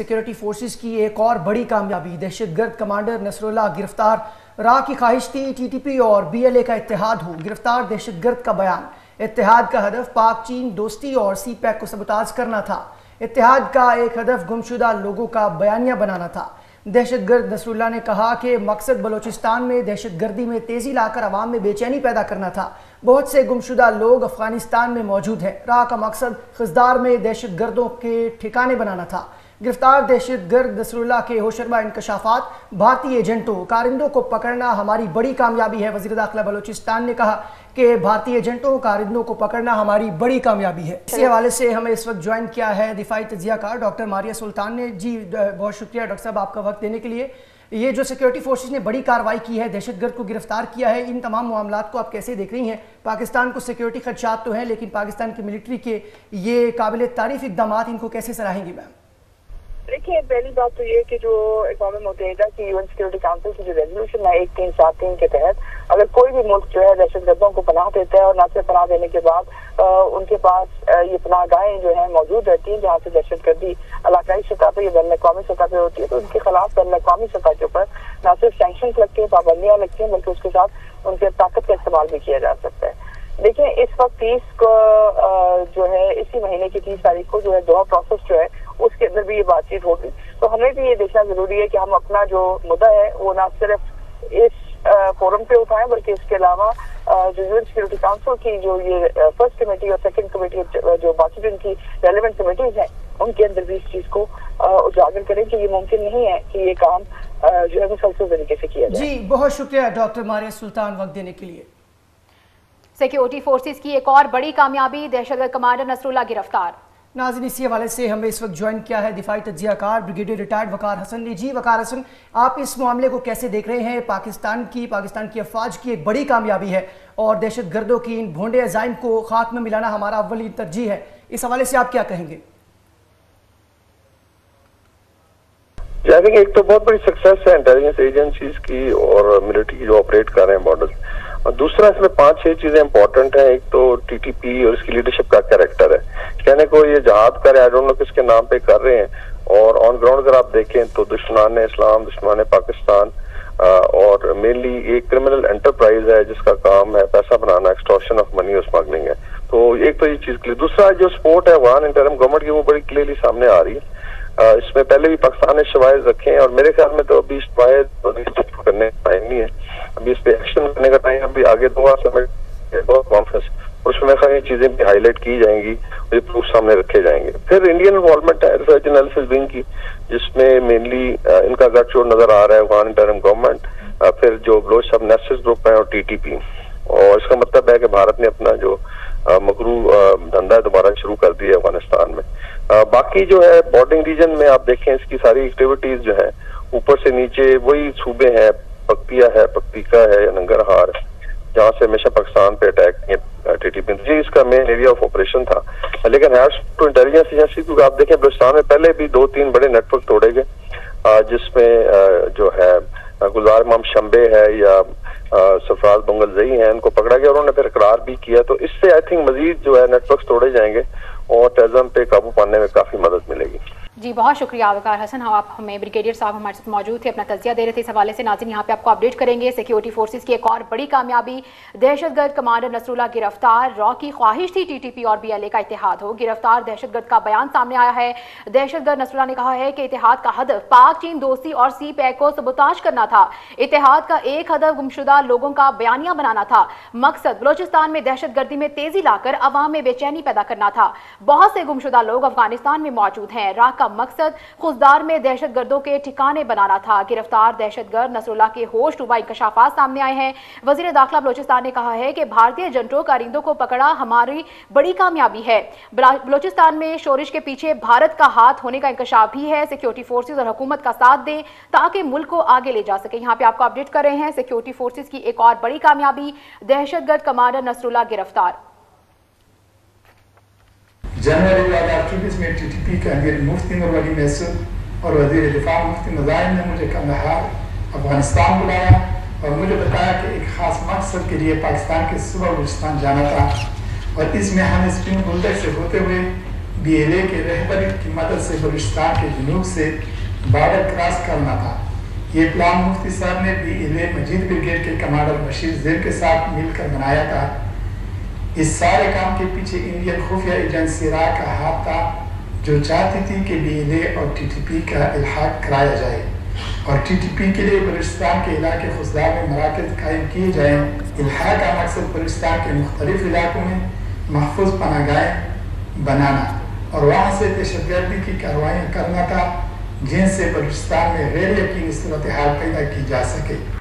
Security forces की एक और बड़ी कामयाबी, दहशतगर्द कमांडर नसरुल्लाह गिरफ्तार। रा की ख्वाहिश थी टीटीपी और BLA का इत्तेहाद हो। गिरफ्तार दहशतगर्द का बयान, इत्तेहाद का हदफ पाक चीन दोस्ती और CPEC को सबूताज करना था। इत्तेहाद का एक हदफ गुमशुदा लोगों का बयानिया बनाना था। दहशतगर्द नसरुल्लाह ने कहा कि मकसद बलूचिस्तान में दहशतगर्दी में तेज़ी लाकर आवाम में बेचैनी पैदा करना था। बहुत से गुमशुदा लोग अफगानिस्तान में मौजूद हैं। राह का मकसद खजदार में दहशतगर्दों के ठिकाने बनाना था। गिरफ्तार दहशतगर्द नसरुल्लाह के होशरबा इंकशाफात, भारतीय एजेंटों कारिंदों को पकड़ना हमारी बड़ी कामयाबी है। वज़ीर दाखिला बलूचिस्तान ने कहा कि भारतीय एजेंटों कारिंदों को पकड़ना हमारी बड़ी कामयाबी है। इसी हवाले से हमें इस वक्त ज्वाइन किया है दिफाई तजिया कार डॉक्टर मारिया सुल्तान ने। जी बहुत शुक्रिया डॉक्टर साहब आपका वक्त देने के लिए। ये जो सिक्योरिटी फोर्सेज ने बड़ी कार्रवाई की है, दहशतगर्द को गिरफ्तार किया है, इन तमाम मामलात को आप कैसे देख रही हैं? पाकिस्तान को सिक्योरिटी खदशात तो हैं, लेकिन पाकिस्तान की मिलिट्री के ये काबिल तारीफ इकदाम, इनको कैसे सराहेंगी मैम? देखिए, पहली बात तो ये कि जो अक़वाम मुत्तहिदा की UN सिक्योरिटी काउंसिल की जो रेजोल्यूशन है 1373 के तहत अगर कोई भी मुल्क जो है दहशतगर्दों को पनाह देता है और ना सिर्फ पनाह देने के बाद उनके पास ये पनाह गाहें जो है मौजूद रहती हैं जहाँ से दहशतगर्दी इलाकाई सतह पर या बैन अवी सतह पर होती है, तो उनके खिलाफ बैन अवी सतह के ऊपर ना सिर्फ सैंक्शन लगते हैं, पाबंदियाँ लगती हैं, बल्कि उसके साथ उनके ताकत का इस्तेमाल भी किया जा सकता है। देखिए, इस वक्त 30 को जो है इसी महीने की 30 तारीख को जो है दोहा प्रोसेस जो है उसके अंदर भी ये बातचीत होगी, तो हमें भी ये देखना जरूरी है कि हम अपना जो मुद्दा है वो ना सिर्फ इस फोरम पे उठाएं बल्कि इसके अलावा जो UN सिक्योरिटी काउंसिल की जो ये फर्स्ट कमेटी और सेकंड कमेटी जो बाकी जिनकी रेलिवेंट कमेटीज हैं उनके अंदर भी इस चीज को उजागर करें कि ये मुमकिन नहीं है कि ये काम जो है मुसलसल तरीके से किया जाए। जी बहुत शुक्रिया डॉक्टर मारिया सुल्तान वक्त देने के लिए। सिक्योरिटी फोर्सेस की एक और बड़ी कामयाबी, दहशतगर्द कमांडर नसरुल्लाह गिरफ्तार। नाज़रीन इसी हवाले से हमें इस वक्त ज्वाइन किया है दिफाई तज्जिया कार ब्रिगेडियर रिटायर्ड वकार हसन ने। जी वकार हसन, आप इस मामले को कैसे देख रहे हैं? पाकिस्तान की अफवाज की एक बड़ी कामयाबी है और दहशतगर्दों की इन भोंडे अजाइम को खाक में मिलाना हमारा अव्वली तरजीह है, इस हवाले से आप क्या कहेंगे? एक तो बहुत बड़ी सक्सेस है इंटेलिजेंस एजेंसीज की और मिलिट्री की जो ऑपरेट कर रहे हैं बॉर्डर, और दूसरा इसमें 5-6 चीजें इंपॉर्टेंट हैं। एक तो TTP और इसकी लीडरशिप का कैरेक्टर है, कहने को ये जहाद कर रहे आई डोंट नो किसके नाम पे कर रहे हैं, और ऑन ग्राउंड अगर आप देखें तो दुश्मनान इस्लाम, दुश्मनान पाकिस्तान और मेनली एक क्रिमिनल एंटरप्राइज है जिसका काम है पैसा बनाना, एक्सटॉर्शन ऑफ मनी और स्मगलिंग है। तो एक तो ये चीज क्लियर। दूसरा जो सपोर्ट है वहां इंटरम गवर्नमेंट की वो बड़ी क्लियरली सामने आ रही है। इसमें पहले भी पाकिस्तान ने शवाहिद रखे हैं और मेरे ख्याल में तो अभी शवाहिद करने का टाइम नहीं है, अभी इस पे एक्शन करने का टाइम, अभी आगे दो कॉन्फ्रेंस उसमें ये चीजें भी हाईलाइट की जाएंगी, ये प्रूफ सामने रखे जाएंगे। फिर इंडियन इन्वॉल्वमेंट है रिसर्च एनालिसिस विंग की, जिसमें मेनली इनका गठजोड़ नजर आ रहा है वहां इंटरिम गवर्नमेंट, फिर जो बलोच सब नेशनल ग्रुप है और TTP, और इसका मतलब है कि भारत ने अपना जो मकरू धंधा दोबारा शुरू कर दिया है अफगानिस्तान में। बाकी जो है बॉर्डरिंग रीजन में आप देखें इसकी सारी एक्टिविटीज जो है ऊपर से नीचे वही सूबे हैं, पकतिया है, पकतिका है, नंगरहार, जहाँ से हमेशा पाकिस्तान पे अटैक TTP जी इसका मेन एरिया ऑफ ऑपरेशन था। लेकिन इंटेलिजेंस एजेंसी क्योंकि आप देखें बलूचिस्तान में पहले भी 2-3 बड़े नेटवर्क तोड़े गए, जिसमें जो है गुलजार इमाम शंबे है या सफराज बंगल जई हैं, इनको पकड़ा गया और उन्होंने फिर इकरार भी किया। तो इससे आई थिंक मजीद जो है नेटवर्क तोड़े जाएंगे और टेररिज्म पे काबू पाने में काफी मदद मिलेगी। जी बहुत शुक्रिया अवकार हसन, आप हमें ब्रिगेडियर साहब हमारे साथ मौजूद थे, अपना तजिया दे रहे थे इस हवाले से। नाज़रीन यहाँ पे आपको अपडेट करेंगे, सिक्योरिटी फोर्सेस की एक और बड़ी कामयाबी, दहशतगर्द कमांडर नसरुल्लाह गिरफ्तार। रॉ की ख्वाहिश थी TTP और BLA का इत्तेहाद हो। गिरफ्तार दहशतगर्द का बयान सामने आया है। दहशतगर्द नसरुल्लाह ने कहा है कि इत्तेहाद का हदफ पाक चीन दोस्ती और CPEC को सबूताज करना था। इत्तेहाद का एक हदफ गुमशुदा लोगों का बयानिया बनाना था। मकसद बलोचिस्तान में दहशतगर्दी में तेजी लाकर अवाम में बेचैनी पैदा करना था। बहुत से गुमशुदा लोग अफगानिस्तान में मौजूद हैं। राह का मकसद खुजदार में दहशतगर्दों के ठिकाने बनाना था। गिरफ्तार दहशतगर्द नसरुल्लाह के होशरुबा इंकशाफात सामने आए हैं। वजीर दाखिला बलोचिस्तान ने कहा है कि भारतीय एजेंटों कारिंदों को पकड़ा हमारी बड़ी कामयाबी है। बलोचिस्तान में शोरिश के पीछे भारत का हाथ होने का इंकशाफ भी है। सिक्योरिटी फोर्सेज और हुकूमत का साथ दें ताकि मुल्क को आगे ले जा सके। यहाँ पे आपको अपडेट कर रहे हैं, सिक्योरिटी फोर्सेज की एक और बड़ी कामयाबी, दहशतगर्द कमांडर नसरुल्लाह गिरफ्तार। जनवरी 2024 में TTP के अंदर मुफ्ती नजायन और वजीर दिफा मुफ्ती नजायन ने मुझे कंधार अफगानिस्तान बुलाया और मुझे बताया कि एक ख़ास मकसद के लिए पाकिस्तान के सूबा बलूचिस्तान जाना था और इसमें हम स्प्रिंग बुलडक से होते हुए BLA के रहबर की मदद से बलूचिस्तान के जनूब से बॉर्डर क्रॉस करना था। ये प्लान मुफ्ती साहब ने BLA मजीद ब्रिगेड के कमांडर बशीर जैब के साथ मिलकर बनाया था। इस सारे काम के पीछे इंडियन खुफिया एजेंसी RAW का हाथ था, जो चाहती थी कि BLA और TTP का इल्हाक कराया जाए और TTP के लिए बलूचिस्तान के इलाके खुजदा में मराकज़ कायम किए जाएँ। इल्हाक का मकसद बलूचिस्तान के मुख्तलिफ इलाकों में महफूज पनाहगाहें बनाना और वहाँ से दहशतगर्दी की कार्रवाइयाँ करना था, जिनसे बलूचिस्तान में गैर यकीनी सूरत हाल पैदा की जा सके।